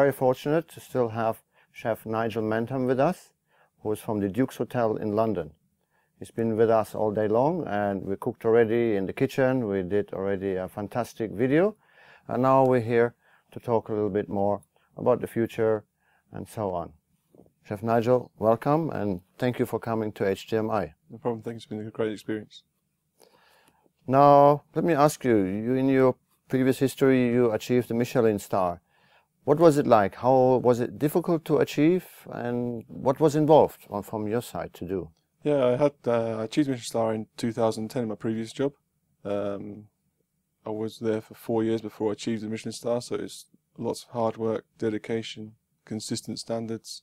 very fortunate to still have Chef Nigel Mendham with us, who is from the Duke's Hotel in London. He's been with us all day long, and we cooked already in the kitchen. We did already a fantastic video, and now we're here to talk a little bit more about the future and so on. Chef Nigel, welcome, and thank you for coming to HTMi. No problem, thanks. It's been a great experience. Now, let me ask you, in your previous history, you achieved the Michelin Star. What was it like? How was it difficult to achieve, and what was involved from your side to do? Yeah, I achieved Michelin Star in 2010 in my previous job. I was there for 4 years before I achieved the Michelin Star, so it's lots of hard work, dedication, consistent standards,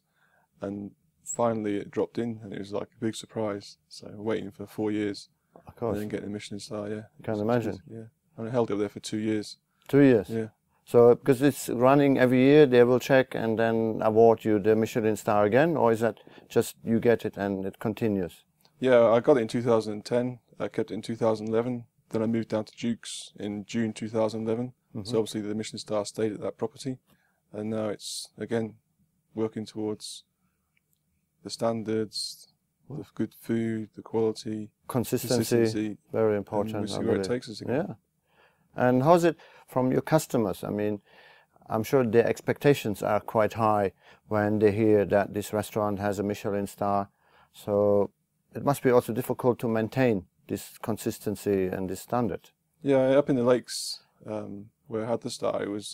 and finally it dropped in, and it was like a big surprise. So waiting for 4 years, of course, and then getting a Michelin Star, yeah. You can imagine. Yeah, and I held it there for 2 years. 2 years? Yeah. So, because it's running every year, they will check and then award you the Michelin Star again, or is that just you get it and it continues? Yeah, I got it in 2010, I kept it in 2011, then I moved down to Duke's in June 2011, so obviously the Michelin Star stayed at that property, and now it's, again, working towards the standards, the good food, the quality. Consistency, very important. We'll see where it takes us again. Yeah. And how's it from your customers? I mean, I'm sure their expectations are quite high when they hear that this restaurant has a Michelin Star. So it must be also difficult to maintain this consistency and this standard. Yeah, up in the lakes where I had the star, it was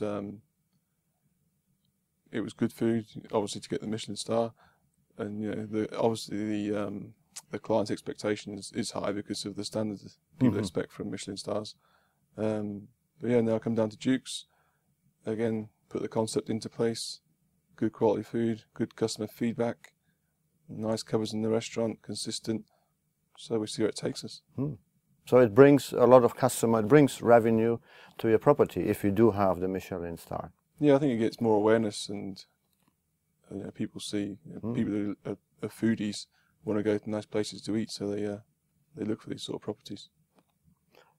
good food, obviously, to get the Michelin Star, and you know, obviously the client's expectations is high because of the standards people expect from Michelin Stars. But yeah, now I come down to Duke's, again, put the concept into place, good quality food, good customer feedback, nice covers in the restaurant, consistent, so we see where it takes us. So it brings a lot of customer, it brings revenue to your property if you do have the Michelin Star. Yeah, I think it gets more awareness, and you know, people see, you know, people who are foodies want to go to nice places to eat, so they look for these sort of properties.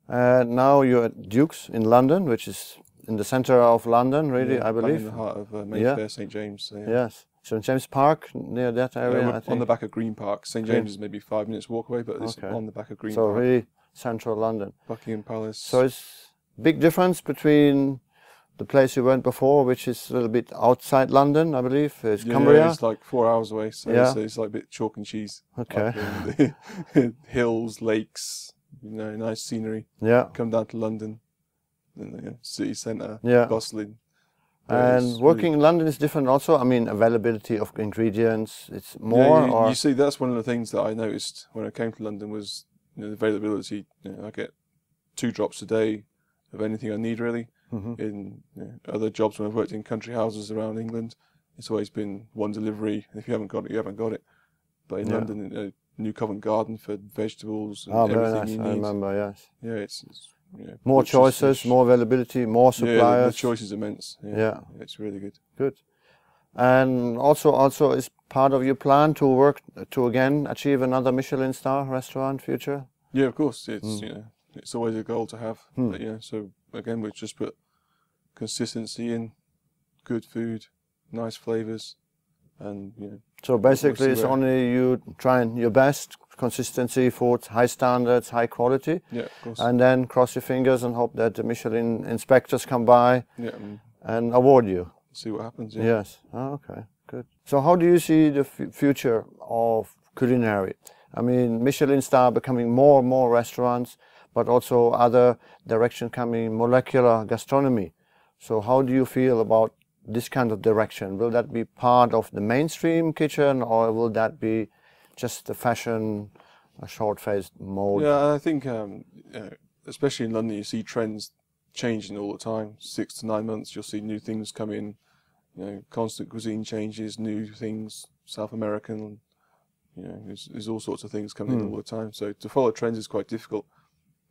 Now you're at Duke's in London, which is in the centre of London, really, yeah, I believe. In the heart of Mayfair, yeah. St James. So yeah. Yes, St James Park, near that area, I think. On the back of Green Park. St James is maybe 5 minutes walk away, but it's on the back of Green Park. So really central London. Buckingham Palace. So it's a big difference between the place you went before, which is a little bit outside London, I believe. It's Cumbria. Yeah, it's like 4 hours away, so, yeah. So it's like a bit chalk and cheese. Okay. Like, hills, lakes. You know, nice scenery. Yeah. Come down to London, city centre, bustling. And working in London is different also. I mean, availability of ingredients, it's more. Yeah, you see, that's one of the things that I noticed when I came to London was, you know, the availability. You know, I get 2 drops a day of anything I need, really. In other jobs when I've worked in country houses around England, it's always been 1 delivery. If you haven't got it, you haven't got it. But in London, new Covent Garden for vegetables and everything you need. I remember, yes. Yeah, it's you know, more choices, more availability, more suppliers. Yeah, the choice is immense. Yeah, it's really good. Good. And also is part of your plan to work to again achieve another Michelin Star restaurant future? Yeah, of course. It's you know, it's always a goal to have. But, yeah, so again, we just put consistency in, good food, nice flavours, and you know. So basically, it's only you trying your best, consistency, food, high standards, high quality, of course. And then cross your fingers and hope that the Michelin inspectors come by and award you. See what happens. Yeah. Yes. Oh, okay. Good. So how do you see the future of culinary? I mean, Michelin Star becoming more and more restaurants, but also other direction coming, molecular gastronomy. So how do you feel about this kind of direction? Will that be part of the mainstream kitchen, or will that be just the fashion, a short-faced mode? Yeah, I think, especially in London, you see trends changing all the time. 6 to 9 months, you'll see new things come in, you know, constant cuisine changes, new things, South American, you know, there's all sorts of things coming in all the time. So to follow trends is quite difficult.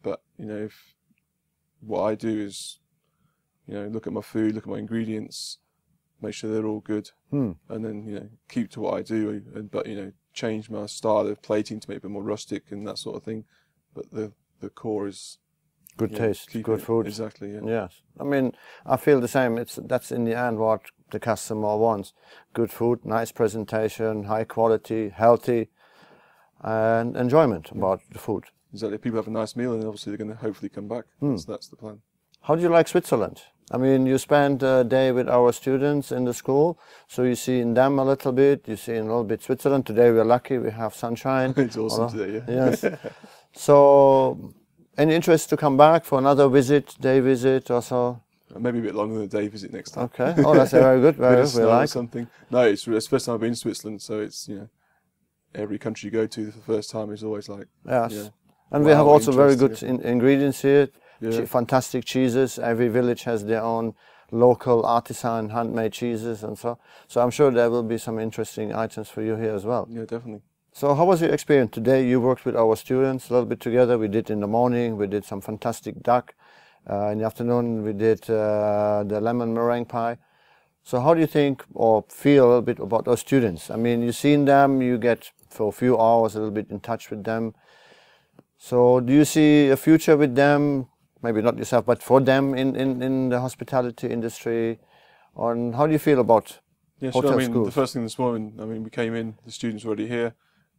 But, you know, if what I do is, you know, look at my food, look at my ingredients, make sure they're all good, and then, you know, keep to what I do, but, you know, change my style of plating to make it more rustic and that sort of thing. But the core is good taste, good food. Exactly, yeah. Yes. I mean, I feel the same. That's in the end what the customer wants. Good food, nice presentation, high quality, healthy, and enjoyment about the food. Exactly. People have a nice meal and obviously they're going to hopefully come back. Mm. So that's the plan. How do you like Switzerland? I mean, you spend a day with our students in the school, so you see in them a little bit, you see in a little bit Switzerland. Today we're lucky, we have sunshine. It's awesome today, yeah. Yes. So, any interest to come back for another visit, day visit or so? Maybe a bit longer than a day visit next time. Okay. Oh, that's very good. Very good. We like something. No, it's the first time I've been to Switzerland, so it's, you know, every country you go to for the first time is always like. Yes. You know, and we have also very good ingredients here. Yeah. Fantastic cheeses. Every village has their own local artisan handmade cheeses and so. So I'm sure there will be some interesting items for you here as well. Yeah, definitely. So how was your experience today? You worked with our students a little bit together. We did in the morning. We did some fantastic duck. In the afternoon we did the lemon meringue pie. So how do you think or feel a little bit about those students? I mean, you've seen them. You get for a few hours a little bit in touch with them. So do you see a future with them? Maybe not yourself, but for them in the hospitality industry. On how do you feel about hotel schools? I mean, the first thing this morning, I mean, we came in, the students were already here,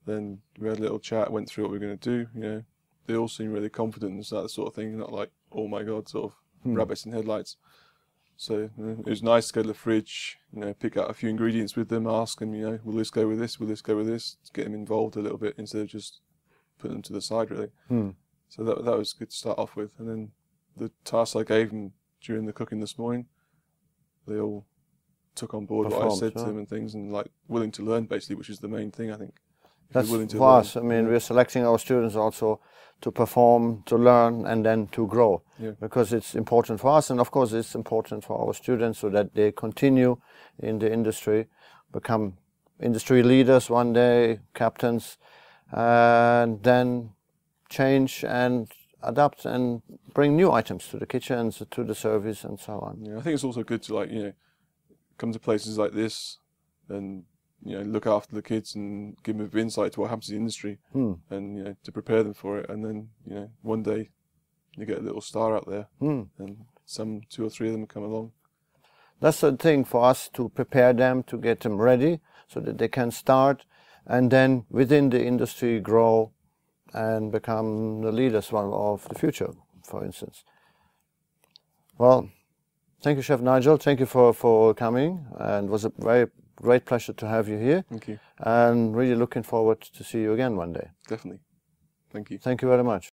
then we had a little chat, went through what we were going to do, you know. They all seem really confident and that sort of thing, not like, oh my God, sort of rabbits in headlights. So it was nice to go to the fridge, you know, pick out a few ingredients with them, ask them, you know, will this go with this, will this go with this, to get them involved a little bit instead of just putting them to the side, really. Mm. So that was good to start off with. And then the tasks I gave them during the cooking this morning, they all took on board what I said to them and things, and like willing to learn basically, which is the main thing, I think. That's willing to learn. I mean, we're selecting our students also to perform, to learn, and then to grow. Yeah. Because it's important for us, and of course it's important for our students so that they continue in the industry, become industry leaders one day, captains, and then change and adapt and bring new items to the kitchens, to the service and so on. Yeah, I think it's also good to, like, you know, come to places like this and, you know, look after the kids and give them a bit of insight to what happens in the industry and, you know, to prepare them for it. And then, you know, one day you get a little star out there and two or three of them come along. That's the thing for us, to prepare them, to get them ready so that they can start and then within the industry grow and become the leaders of the future, for instance. Well, thank you, Chef Nigel. Thank you for coming, and it was a very great pleasure to have you here. Thank you. And really looking forward to see you again one day. Definitely. Thank you. Thank you very much.